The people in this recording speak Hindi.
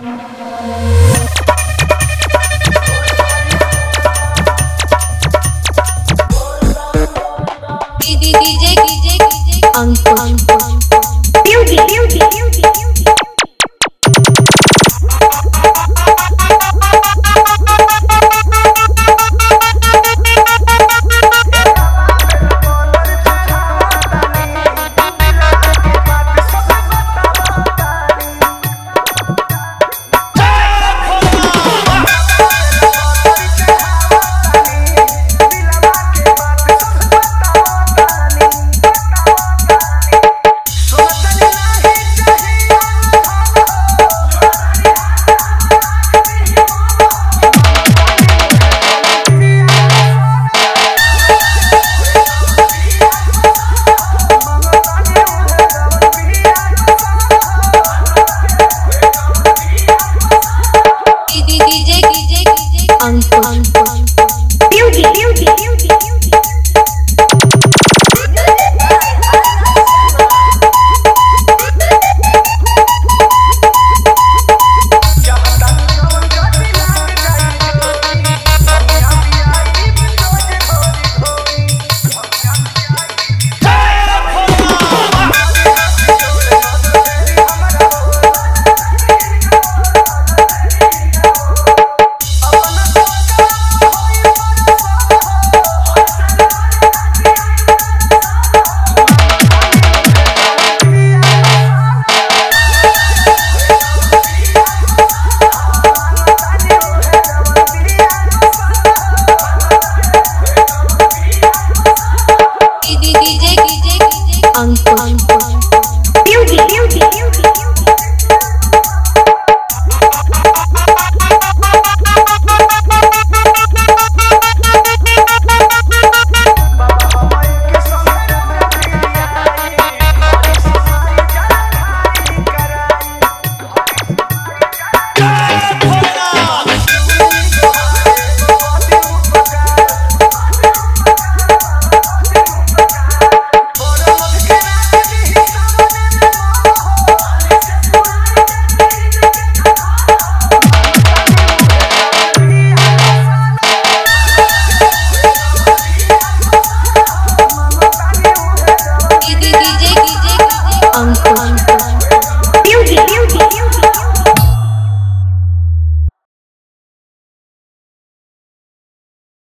DJ Ankush